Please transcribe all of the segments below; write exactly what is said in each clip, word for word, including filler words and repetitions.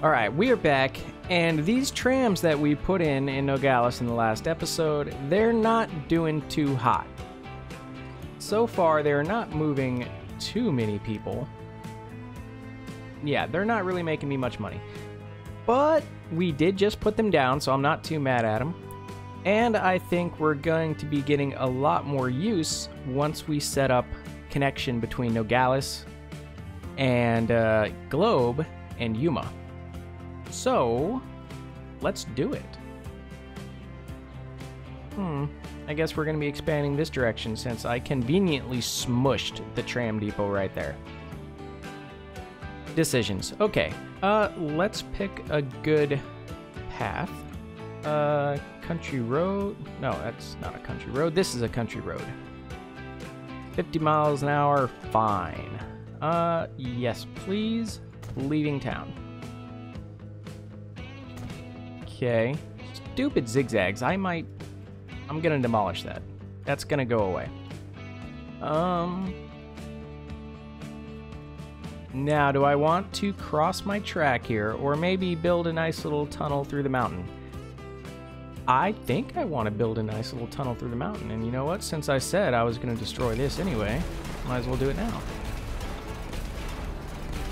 All right, we are back, and these trams that we put in in Nogales in the last episode, they're not doing too hot. So far, they're not moving too many people. Yeah, they're not really making me much money. But we did just put them down, so I'm not too mad at them. And I think we're going to be getting a lot more use once we set up connection between Nogales and uh, Globe and Yuma. So, let's do it. Hmm, I guess we're going to be expanding this direction since I conveniently smushed the tram depot right there. Decisions. Okay, uh, let's pick a good path. Uh, country road? No, that's not a country road. This is a country road. fifty miles an hour, fine. Uh, yes, please. Leaving town. Okay. Stupid zigzags. I might... I'm gonna demolish that. That's gonna go away. Um... Now, do I want to cross my track here, or maybe build a nice little tunnel through the mountain? I think I want to build a nice little tunnel through the mountain, and you know what? Since I said I was gonna destroy this anyway, might as well do it now.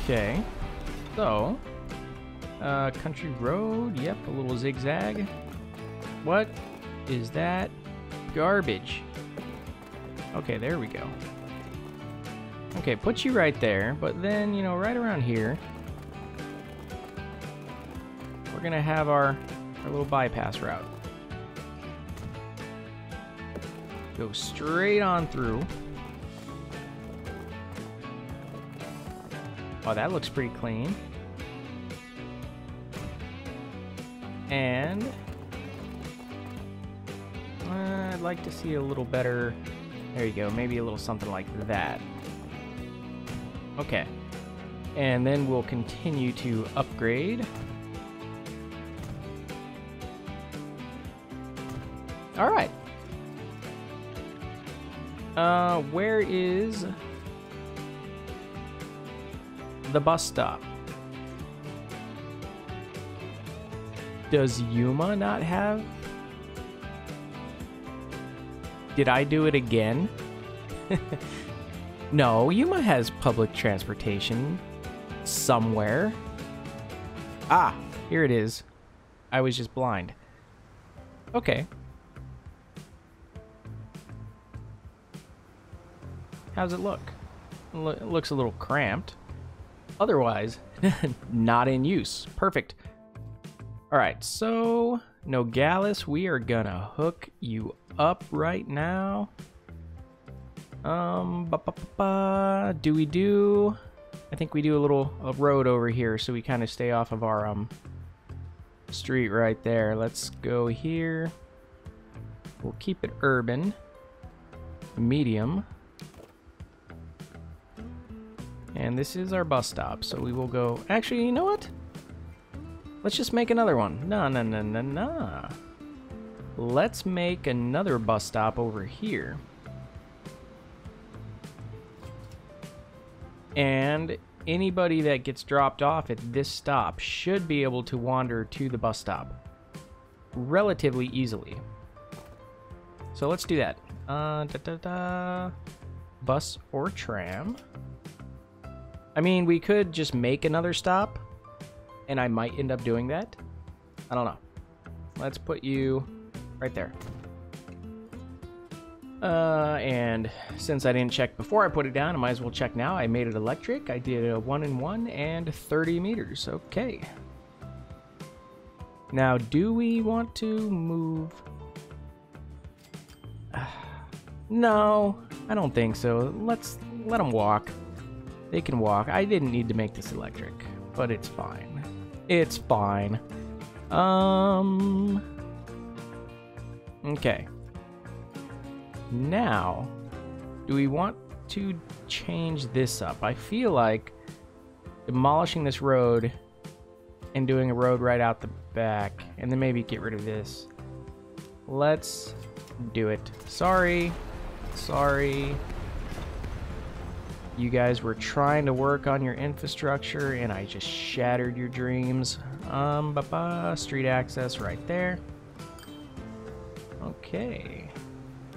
Okay. So... Uh, country road, yep, a little zigzag. What is that? Garbage. Okay, there we go. Okay, put you right there, but then, you know, right around here, we're gonna have our, our little bypass route. Go straight on through. Oh, that looks pretty clean. And uh, I'd like to see a little better. There you go, maybe a little something like that. Okay, and then we'll continue to upgrade. All right. Uh, where is the bus stop? Does Yuma not have? Did I do it again? No, Yuma has public transportation somewhere. Ah, here it is. I was just blind. Okay. How's it look? It looks a little cramped. Otherwise, not in use. Perfect. Alright, so Nogales, we are gonna hook you up right now. Um, ba -ba -ba -ba. Do we do? I think we do a little a road over here, so we kind of stay off of our um street right there. Let's go here. We'll keep it urban, medium, and this is our bus stop. So we will go. Actually, you know what? Let's just make another one. No, no, no, no, no. Let's make another bus stop over here. And anybody that gets dropped off at this stop should be able to wander to the bus stop relatively easily. So let's do that. Uh, da, da, da. Bus or tram. I mean, we could just make another stop. And I might end up doing that. I don't know. Let's put you right there. Uh, and since I didn't check before I put it down, I might as well check now. I made it electric. I did a one and one and thirty meters. Okay. Now, do we want to move? No, I don't think so. Let's let them walk. They can walk. I didn't need to make this electric, but it's fine. It's fine. Um. Okay. Now, do we want to change this up? I feel like demolishing this road and doing a road right out the back, and then maybe get rid of this. Let's do it. Sorry. Sorry. You guys were trying to work on your infrastructure and I just shattered your dreams. Um, ba-ba, street access right there. Okay,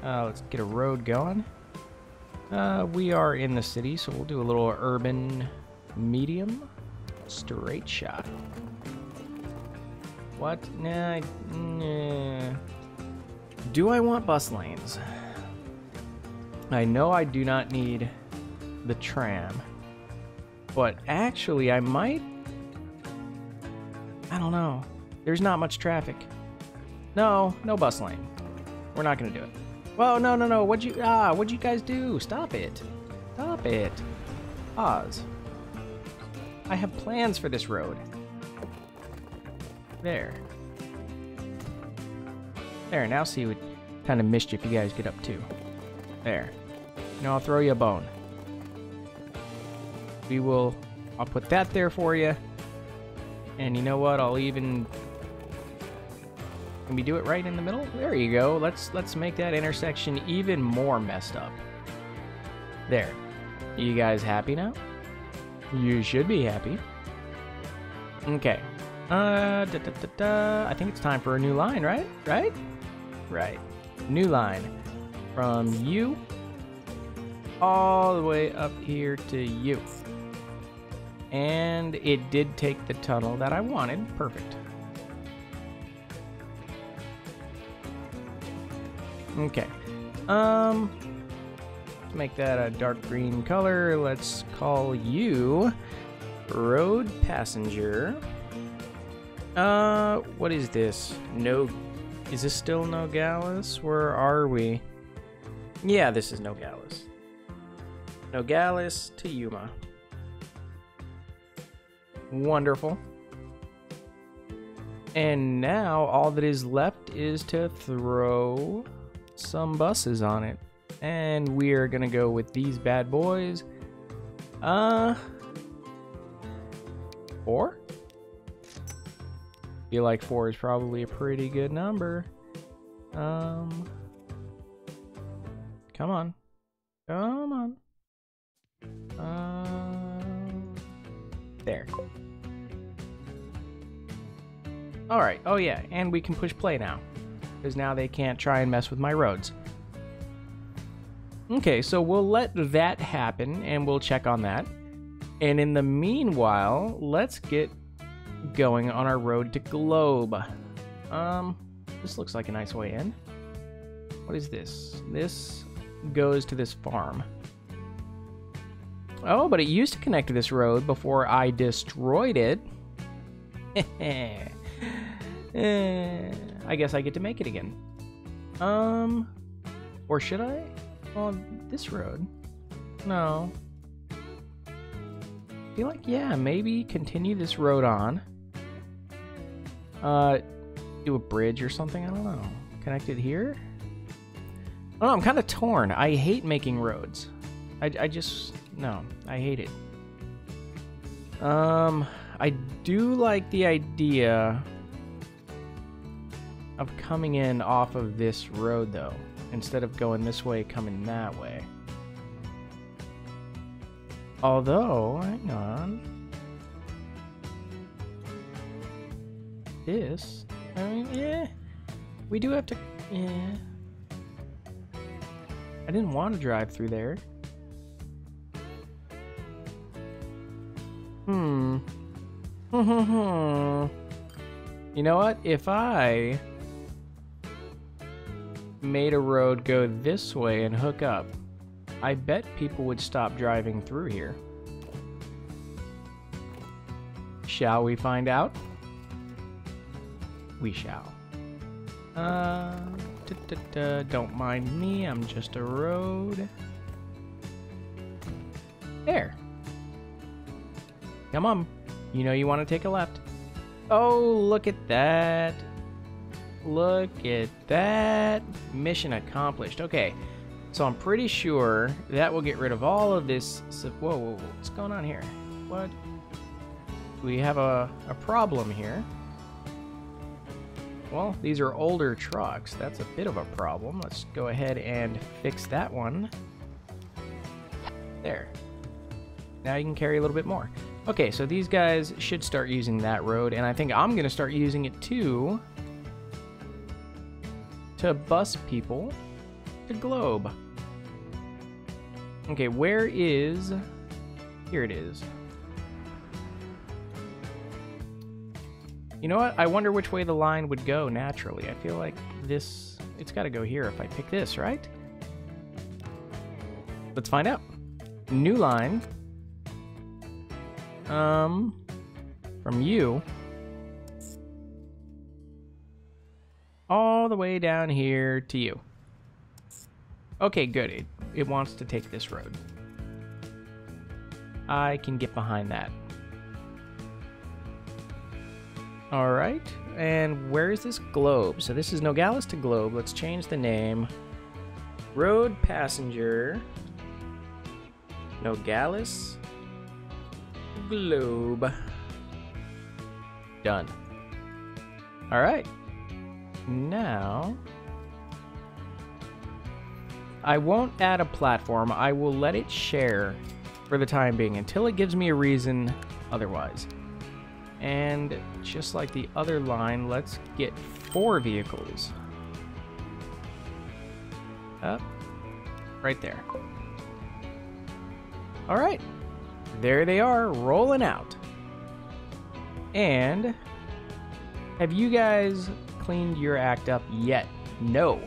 uh, let's get a road going. Uh, we are in the city, so we'll do a little urban medium straight shot. What? Nah, nah. Do I want bus lanes? I know I do not need the tram, but actually I might. I don't know. There's not much traffic. No, no bus lane. We're not gonna do it. Well, no, no, no. What'd you? Ah, what'd you guys do? Stop it! Stop it! Oz. I have plans for this road. There. There. Now see what kind of mischief you guys get up to. There. Now I'll throw you a bone. We will. I'll put that there for you. And you know what? I'll even. Can we do it right in the middle? There you go. Let's let's make that intersection even more messed up. There. You guys happy now? You should be happy. Okay. Uh, da, da, da, da. I think it's time for a new line, right? Right? Right. New line from you all the way up here to you. And it did take the tunnel that I wanted. Perfect. Okay, um, let's make that a dark green color. Let's call you Road Passenger. Uh, what is this? No, is this still Nogales? Where are we? Yeah, this is Nogales. Nogales to Yuma. Wonderful. And now all that is left is to throw some buses on it, and we are gonna go with these bad boys. Uh four? I feel like four is probably a pretty good number. Um come on, come on. Um uh, there. All right. Oh yeah, and we can push play now, because now they can't try and mess with my roads. Okay, so we'll let that happen, and we'll check on that. And in the meanwhile, let's get going on our road to Globe. Um, this looks like a nice way in. What is this? This goes to this farm. Oh, but it used to connect to this road before I destroyed it. Heh heh. I guess I get to make it again. Um, or should I? On this road? No. I feel like, yeah, maybe continue this road on. Uh, do a bridge or something? I don't know. Connect it here? Oh, I'm kind of torn. I hate making roads. I, I just, no, I hate it. Um, I do like the idea of coming in off of this road though, instead of going this way, coming that way. Although, hang on. This, I mean, yeah, we do have to, yeah. I didn't want to drive through there. Hmm. You know what, if I made a road go this way and hook up, I bet people would stop driving through here. Shall we find out? We shall. Uh, da, da, da, don't mind me, I'm just a road. There. Come on, you know you want to take a left. Oh, look at that. Look at that. Mission accomplished. Okay, so I'm pretty sure that will get rid of all of this. Whoa, whoa, whoa. What's going on here? What? We have a, a problem here. Well, these are older trucks. That's a bit of a problem. Let's go ahead and fix that one. There. now you can carry a little bit more. Okay, so these guys should start using that road, and I think I'm gonna start using it too to bus people to Globe. Okay, where is, here it is. You know what? I wonder which way the line would go naturally. I feel like this, it's got to go here if I pick this, right? Let's find out. New line. Um, from you. All the way down here to you. Okay, good. It, it wants to take this road. I can get behind that. All right, and where is this Globe? So this is Nogales to Globe. Let's change the name. Road passenger, Nogales, Globe. Done. All right, now I won't add a platform. I will let it share for the time being until it gives me a reason otherwise. And just like the other line, let's get four vehicles up right there. All right, there they are, rolling out. And have you guys cleaned your act up yet? No.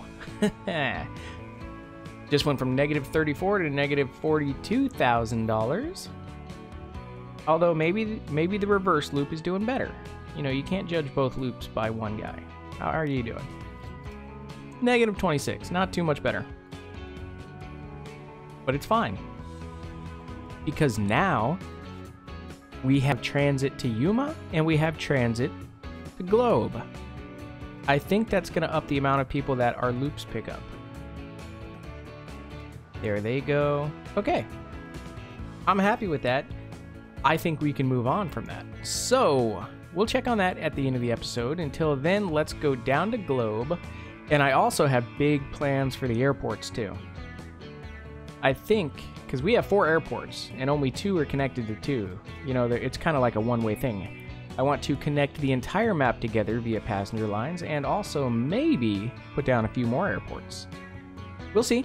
Just went from negative thirty-four to negative forty-two thousand dollars. Although maybe maybe the reverse loop is doing better. You know, you can't judge both loops by one guy. How are you doing? Negative twenty-six, not too much better. But it's fine. Because now we have transit to Yuma and we have transit to Globe. I think that's gonna up the amount of people that our loops pick up. There they go. Okay, I'm happy with that. I think we can move on from that. So we'll check on that at the end of the episode. Until then, let's go down to Globe. And I also have big plans for the airports too. I think, because we have four airports and only two are connected to two. You know, it's kind of like a one-way thing. I want to connect the entire map together via passenger lines and also maybe put down a few more airports. We'll see.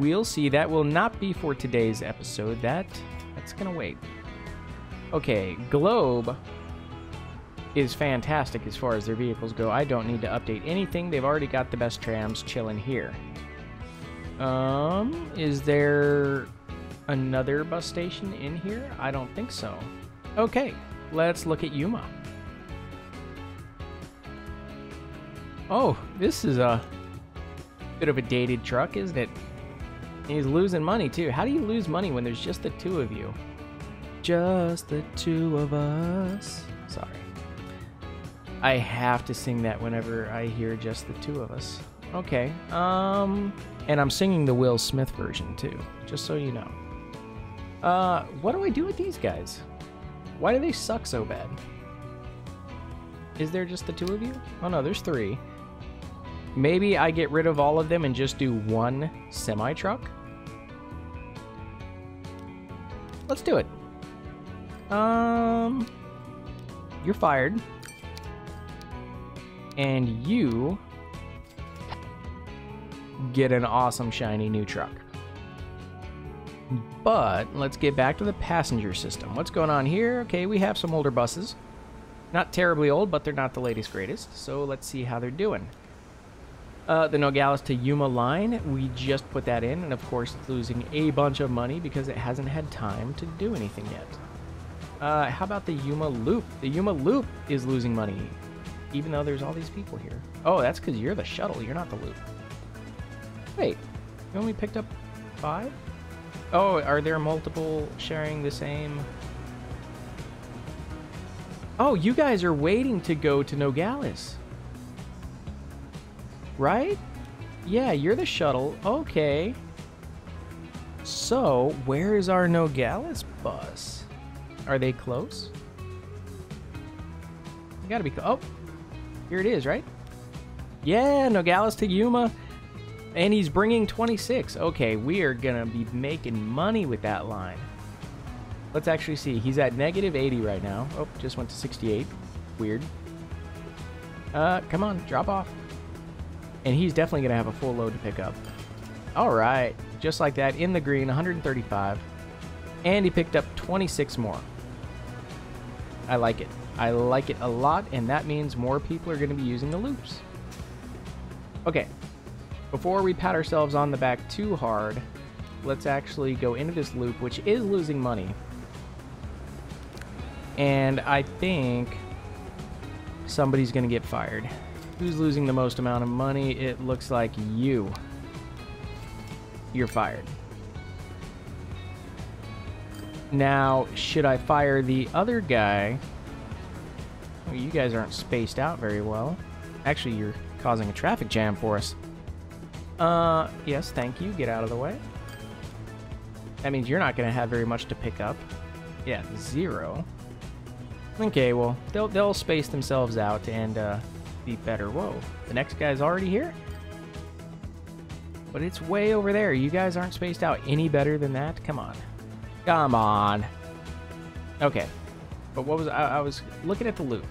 We'll see. That will not be for today's episode. That, that's gonna wait. Okay, Globe is fantastic as far as their vehicles go. I don't need to update anything. They've already got the best trams chilling here. Um, is there another bus station in here? I don't think so. Okay, let's look at Yuma. Oh, this is a bit of a dated truck, isn't it? He's losing money too. How do you lose money when there's just the two of you? Just the two of us. Sorry. I have to sing that whenever I hear just the two of us. Okay. Um, and I'm singing the Will Smith version too, just so you know. Uh, what do I do with these guys? Why do they suck so bad? Is there just the two of you? Oh no, there's three. Maybe I get rid of all of them and just do one semi-truck? Let's do it. Um, you're fired. And you get an awesome shiny new truck. But let's get back to the passenger system. What's going on here? Okay, we have some older buses. Not terribly old, but they're not the latest greatest. So let's see how they're doing. Uh, the Nogales to Yuma line, we just put that in. And of course, it's losing a bunch of money because it hasn't had time to do anything yet. Uh, how about the Yuma loop? The Yuma loop is losing money, even though there's all these people here. Oh, that's because you're the shuttle. You're not the loop. Wait, you only picked up five? Oh, are there multiple sharing the same? Oh, you guys are waiting to go to Nogales. Right? Yeah, you're the shuttle. Okay. So, where is our Nogales bus? Are they close? You gotta be close. Oh, here it is, right? Yeah, Nogales to Yuma. And he's bringing twenty-six. Okay, we are gonna be making money with that line. Let's actually see. He's at negative eighty right now. Oh, just went to sixty-eight. Weird. Uh, come on, drop off. And he's definitely going to have a full load to pick up. All right. Just like that, in the green, one hundred thirty-five. And he picked up twenty-six more. I like it. I like it a lot, and that means more people are going to be using the loops. Okay. Before we pat ourselves on the back too hard, let's actually go into this loop, which is losing money. And I think somebody's going to get fired. Who's losing the most amount of money? It looks like you. You're fired. Now, should I fire the other guy? Well, you guys aren't spaced out very well. Actually, you're causing a traffic jam for us. Uh, yes, thank you. Get out of the way. That means you're not going to have very much to pick up. Yeah, zero. Okay, well, they'll, they'll space themselves out and uh, be better. Whoa, the next guy's already here? But it's way over there. You guys aren't spaced out any better than that. Come on. Come on. Okay. But what was... I, I was looking at the loop.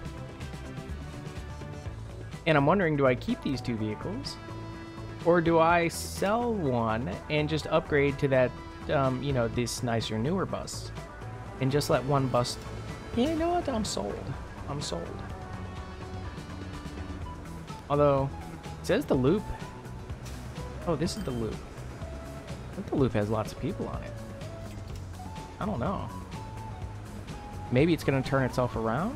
And I'm wondering, do I keep these two vehicles? Or do I sell one and just upgrade to that, um, you know, this nicer, newer bus? And just let one bus... Yeah, you know what? I'm sold. I'm sold. Although, it says the loop... Oh, this is the loop. I think the loop has lots of people on it. I don't know. Maybe it's going to turn itself around?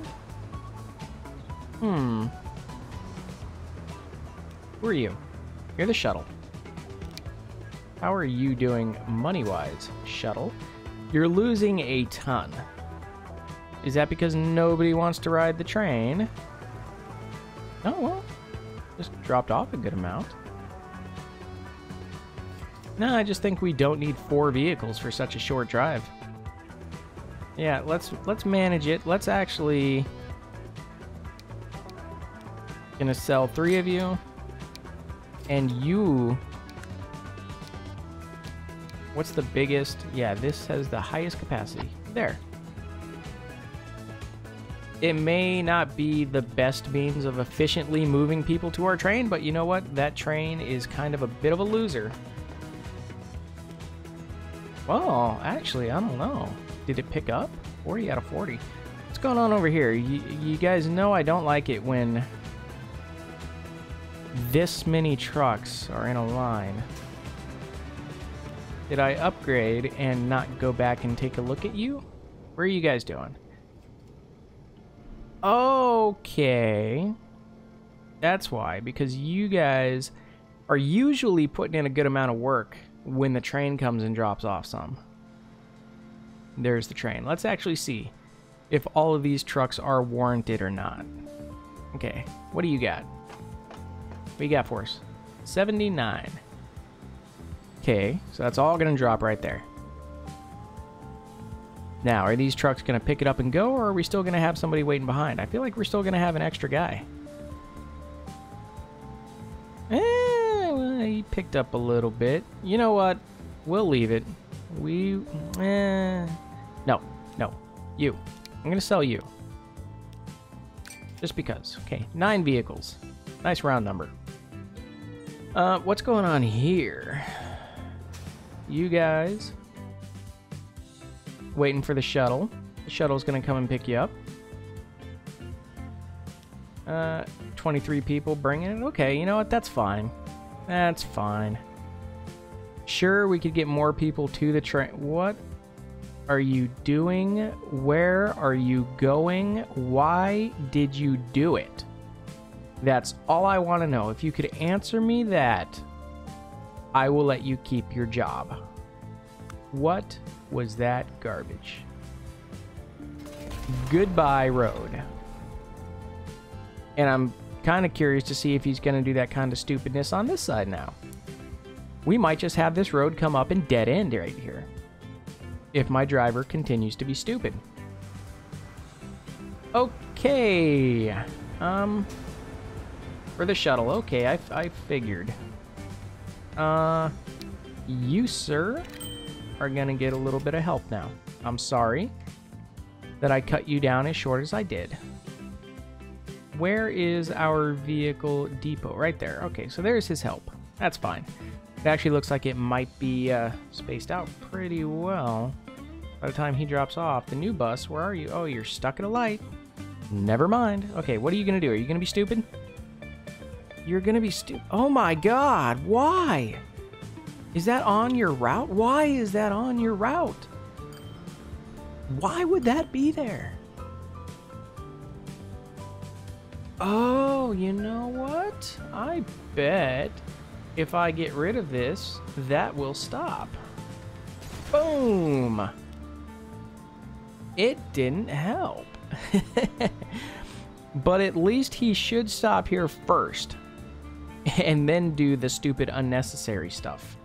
Hmm. Who are you? You're the shuttle. How are you doing money-wise, shuttle? You're losing a ton. Is that because nobody wants to ride the train? Oh, well. Just dropped off a good amount. No, I just think we don't need four vehicles for such a short drive. Yeah, let's let's manage it. Let's actually gonna sell three of you, and you. What's the biggest? Yeah, this has the highest capacity. There. It may not be the best means of efficiently moving people to our train, but you know what? That train is kind of a bit of a loser. Well, actually, I don't know. Did it pick up? forty out of forty. What's going on over here? You, you guys know I don't like it when this many trucks are in a line. Did I upgrade and not go back and take a look at you? Where are you guys doing? Okay. That's why, because you guys are usually putting in a good amount of work when the train comes and drops off some. There's the train. Let's actually see if all of these trucks are warranted or not. Okay, what do you got? What do you got for us? seventy-nine. Okay, so that's all going to drop right there. Now, are these trucks going to pick it up and go, or are we still going to have somebody waiting behind? I feel like we're still going to have an extra guy. Eh, well, he picked up a little bit. You know what? We'll leave it. We, eh, no, no, you. I'm going to sell you. Just because. Okay, nine vehicles. Nice round number. Uh, what's going on here? You guys. Waiting for the shuttle. The shuttle's going to come and pick you up. Uh, twenty-three people bringing it. Okay, you know what? That's fine. That's fine. Sure, we could get more people to the train. What are you doing? Where are you going? Why did you do it? That's all I want to know. If you could answer me that, I will let you keep your job. What was that garbage? Goodbye, road. And I'm kind of curious to see if he's going to do that kind of stupidness on this side now. We might just have this road come up and dead end right here if my driver continues to be stupid. Okay. Um, for the shuttle. Okay, I, I figured. Uh, you, sir, are going to get a little bit of help now. I'm sorry that I cut you down as short as I did. Where is our vehicle depot? Right there. Okay, so there's his help. That's fine. It actually looks like it might be uh, spaced out pretty well. By the time he drops off, the new bus, where are you? Oh, you're stuck at a light. Never mind. Okay, what are you going to do? Are you going to be stupid? You're going to be stupid. Oh my God, why? Is that on your route? Why is that on your route? Why would that be there? Oh, you know what? I bet if I get rid of this, that will stop. Boom! It didn't help. But at least he should stop here first and then do the stupid unnecessary stuff.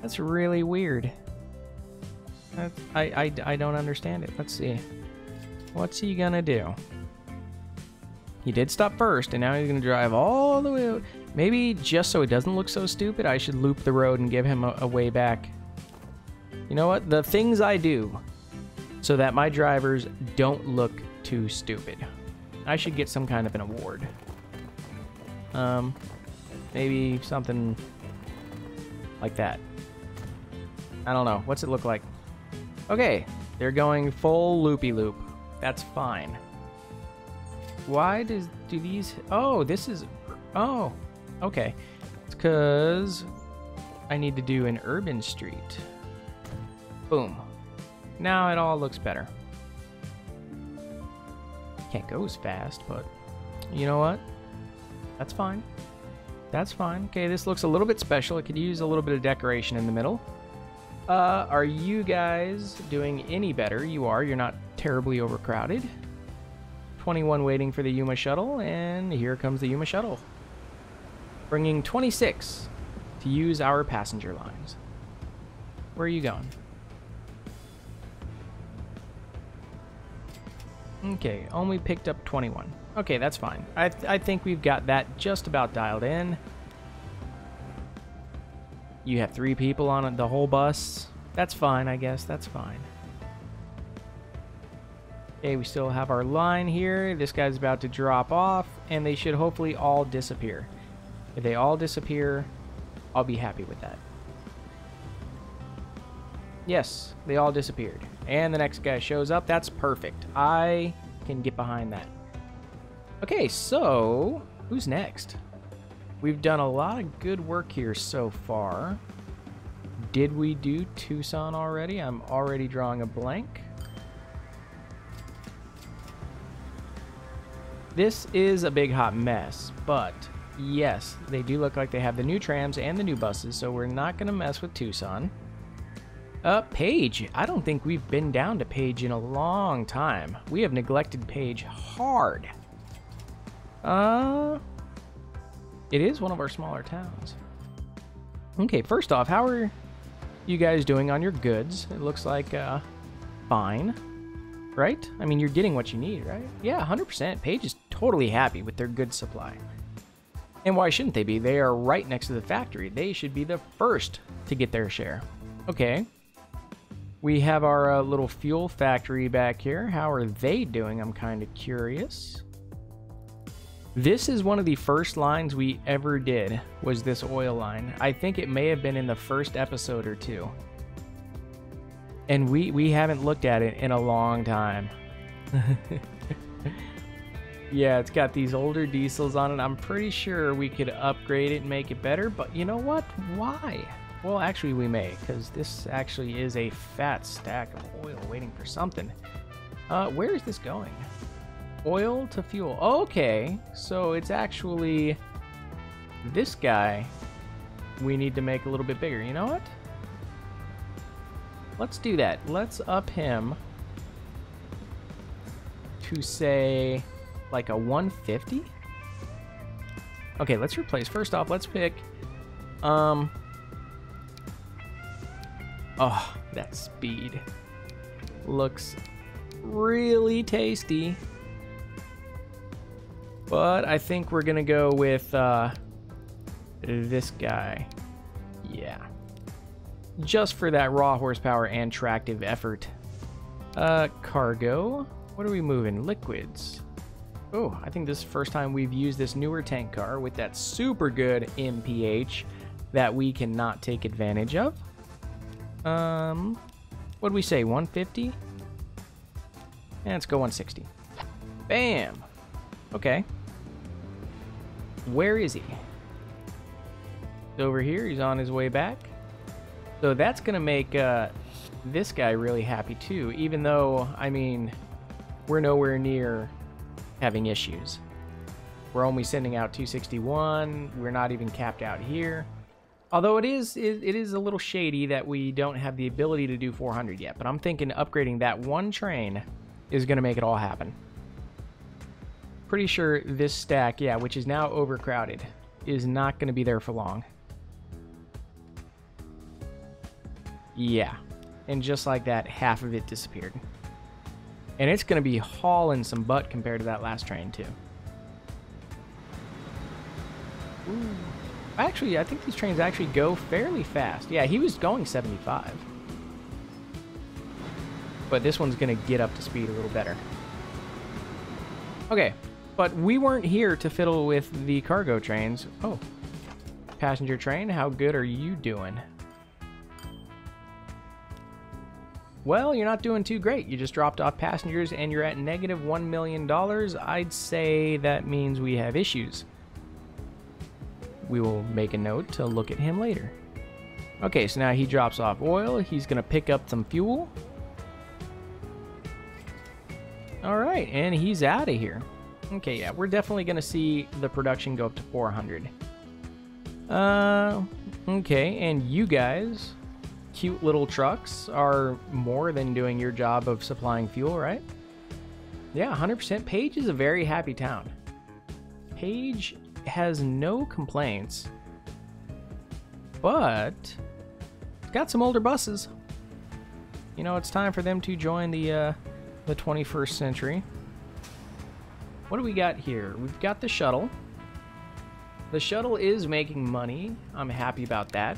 That's really weird. That's, I, I, I don't understand it. Let's see. What's he gonna do? He did stop first, and now he's gonna drive all the way out. Maybe just so it doesn't look so stupid, I should loop the road and give him a, a way back. You know what? The things I do so that my drivers don't look too stupid. I should get some kind of an award. Um, maybe something like that. I don't know. What's it look like? Okay, they're going full loopy-loop. That's fine. Why does do these... Oh, this is... Oh, okay. It's because I need to do an urban street. Boom. Now it all looks better. Can't go as fast, but you know what? That's fine. That's fine. Okay, this looks a little bit special. It could use a little bit of decoration in the middle. Uh, are you guys doing any better? You are. You're not terribly overcrowded. twenty-one waiting for the Yuma shuttle, and here comes the Yuma shuttle. Bringing twenty-six to use our passenger lines. Where are you going? Okay, only picked up twenty-one. Okay, that's fine. I, th I think we've got that just about dialed in. You have three people on the whole bus. That's fine, I guess. That's fine. Okay, we still have our line here. This guy's about to drop off, and they should hopefully all disappear. If they all disappear, I'll be happy with that. Yes, they all disappeared. And the next guy shows up. That's perfect. I can get behind that. Okay, so who's next? We've done a lot of good work here so far. Did we do Tucson already? I'm already drawing a blank. This is a big hot mess, but yes, they do look like they have the new trams and the new buses, so we're not going to mess with Tucson. Uh, Paige. I don't think we've been down to Paige in a long time. We have neglected Paige hard. Uh, it is one of our smaller towns. Okay, first off, how are you guys doing on your goods? It looks like, uh, fine, right? I mean, you're getting what you need, right? Yeah, one hundred percent. Paige is totally happy with their goods supply. And why shouldn't they be? They are right next to the factory. They should be the first to get their share. Okay. We have our uh, little fuel factory back here. How are they doing? I'm kind of curious. This is one of the first lines we ever did, was this oil line. I think it may have been in the first episode or two. And we, we haven't looked at it in a long time. Yeah, it's got these older diesels on it. I'm pretty sure we could upgrade it and make it better, but you know what? Why? Well, actually we may, because this actually is a fat stack of oil waiting for something. Uh, where is this going? Oil to fuel. Okay, so it's actually this guy we need to make a little bit bigger. You know what? Let's do that. Let's up him to, say, like a one fifty? Okay, let's replace. First off, let's pick... Um... Oh, that speed looks really tasty. But I think we're going to go with uh, this guy. Yeah. just for that raw horsepower and tractive effort. Uh, cargo. What are we moving? Liquids. Oh, I think this is the first time we've used this newer tank car with that super good M P H that we cannot take advantage of. Um, what did we say? one fifty? And yeah, let's go one sixty. Bam! Okay. Where is he? He's over here. He's on his way back. So that's going to make uh, this guy really happy too, even though, I mean, we're nowhere near having issues. We're only sending out two sixty-one. We're not even capped out here. Although it is it, it is a little shady that we don't have the ability to do four hundred yet, but I'm thinking upgrading that one train is going to make it all happen. Pretty sure this stack, yeah, which is now overcrowded, is not going to be there for long. Yeah, and just like that, half of it disappeared. And it's going to be hauling some butt compared to that last train, too. Ooh. Actually, I think these trains actually go fairly fast. Yeah, he was going seventy-five. But this one's going to get up to speed a little better. Okay, but we weren't here to fiddle with the cargo trains. Oh, passenger train, how good are you doing? Well, you're not doing too great. You just dropped off passengers and you're at negative one million dollars. I'd say that means we have issues. We will make a note to look at him later. Okay, so now he drops off oil. He's going to pick up some fuel. All right, and he's out of here. Okay, yeah, we're definitely going to see the production go up to four hundred. Uh, okay, and you guys, cute little trucks, are more than doing your job of supplying fuel, right? Yeah, one hundred percent. Paige is a very happy town. Paige has no complaints, but it's got some older buses. You know, it's time for them to join the... Uh, the twenty-first century. What do we got here? We've got the shuttle. The shuttle is making money. I'm happy about that.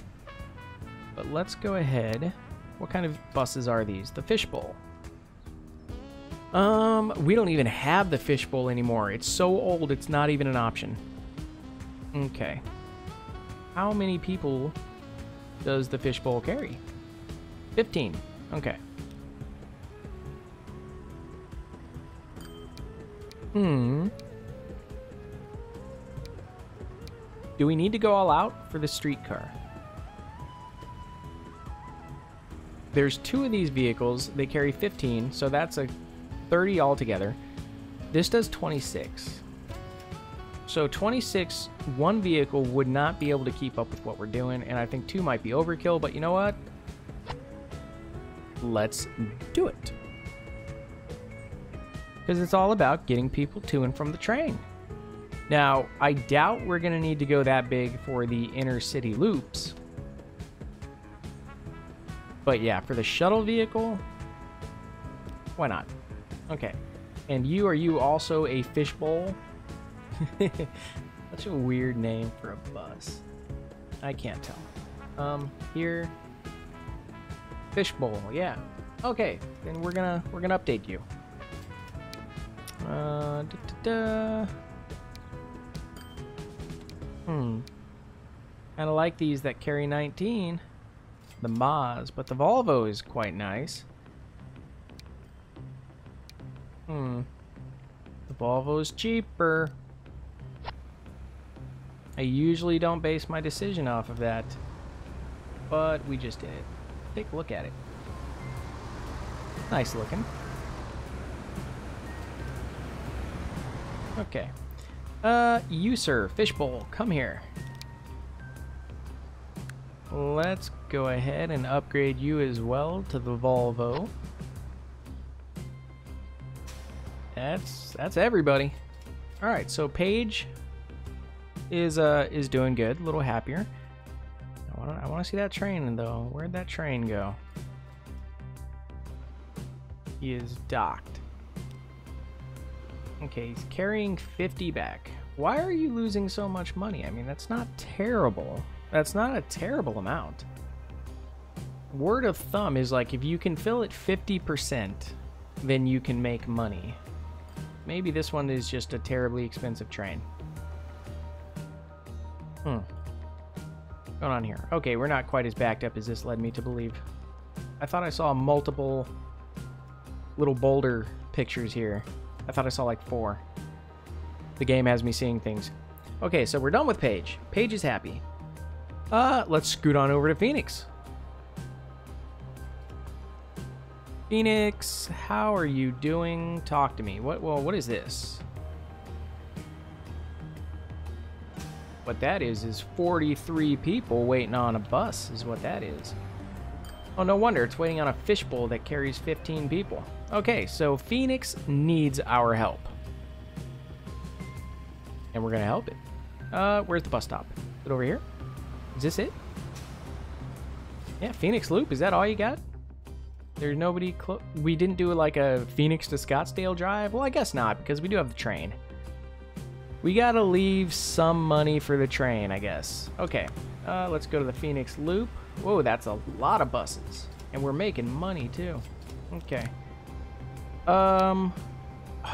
But let's go ahead. What kind of buses are these? The fishbowl. Um, we don't even have the fishbowl anymore. It's so old, it's not even an option. Okay. How many people does the fishbowl carry? fifteen. Okay. Hmm. Do we need to go all out for the streetcar? There's two of these vehicles. They carry fifteen, so that's a thirty altogether. This does twenty-six. So twenty-six, one vehicle would not be able to keep up with what we're doing, and I think two might be overkill, but you know what? Let's do it. Because it's all about getting people to and from the train. Now, I doubt we're going to need to go that big for the inner city loops. But yeah, for the shuttle vehicle, why not? Okay. And you, are you also a fishbowl? Such a weird name for a bus. I can't tell. Um, here. Fishbowl, yeah. Okay, then we're gonna we're gonna update you. Uh, da, da, da. Hmm. Kind of like these that carry nineteen, the Maz, but the Volvo is quite nice. Hmm. The Volvo's cheaper. I usually don't base my decision off of that, but we just did it. Take a look at it. Nice looking. Okay. Uh, you, sir, fishbowl, come here. Let's go ahead and upgrade you as well to the Volvo. That's that's everybody. All right, so Paige is uh is doing good, a little happier. I want I want to see that train though. Where'd that train go? He is docked. Okay, he's carrying fifty back. Why are you losing so much money? I mean, that's not terrible. That's not a terrible amount. word of thumb is like, if you can fill it fifty percent, then you can make money. Maybe this one is just a terribly expensive train. Hmm. What's going on here? Okay, we're not quite as backed up as this led me to believe. I thought I saw multiple little boulder pictures here. I thought I saw like four. The game has me seeing things. Okay, so we're done with Paige. Paige is happy. Uh, let's scoot on over to Phoenix. Phoenix, how are you doing? Talk to me. What? Well, what is this? What that is is forty-three people waiting on a bus is what that is. Oh, no wonder. It's waiting on a fishbowl that carries fifteen people. Okay, so Phoenix needs our help. And we're going to help it. Uh, where's the bus stop? Is it over here? Is this it? Yeah, Phoenix Loop. Is that all you got? There's nobody close. We didn't do like a Phoenix to Scottsdale drive. Well, I guess not, because we do have the train. We gotta leave some money for the train, I guess. Okay, uh, let's go to the Phoenix Loop. Whoa, that's a lot of buses, and we're making money too. Okay. Um.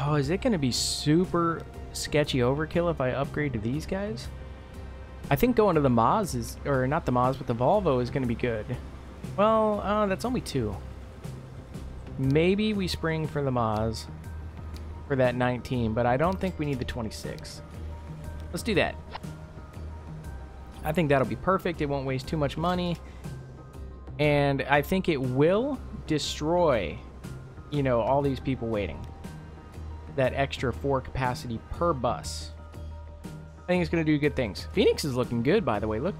Oh, is it gonna be super sketchy overkill if I upgrade to these guys? I think going to the Maz is, or not the Maz, but the Volvo is gonna be good. Well, uh, that's only two. Maybe we spring for the Maz for that nineteen, but I don't think we need the twenty-six. Let's do that. I think that'll be perfect. It won't waste too much money. And I think it will destroy, you know, all these people waiting. That extra four capacity per bus. I think it's going to do good things. Phoenix is looking good, by the way. Look,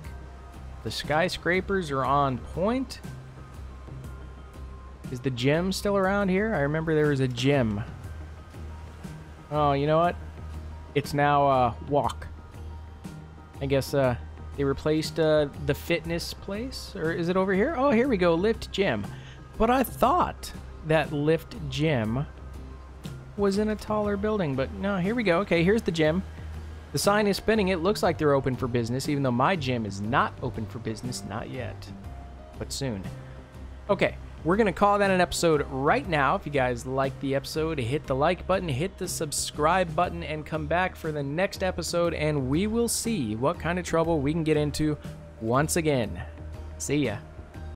the skyscrapers are on point. Is the gym still around here? I remember there was a gym. Oh, you know what? It's now uh, walk. I guess uh, they replaced uh, the fitness place, or is it over here? Oh, here we go, Lyft Gym. But I thought that Lyft Gym was in a taller building, but no, here we go. Okay, here's the gym. The sign is spinning. It looks like they're open for business, even though my gym is not open for business, not yet, but soon. Okay. We're going to call that an episode right now. If you guys like the episode, hit the like button, hit the subscribe button, and come back for the next episode, and we will see what kind of trouble we can get into once again. See ya.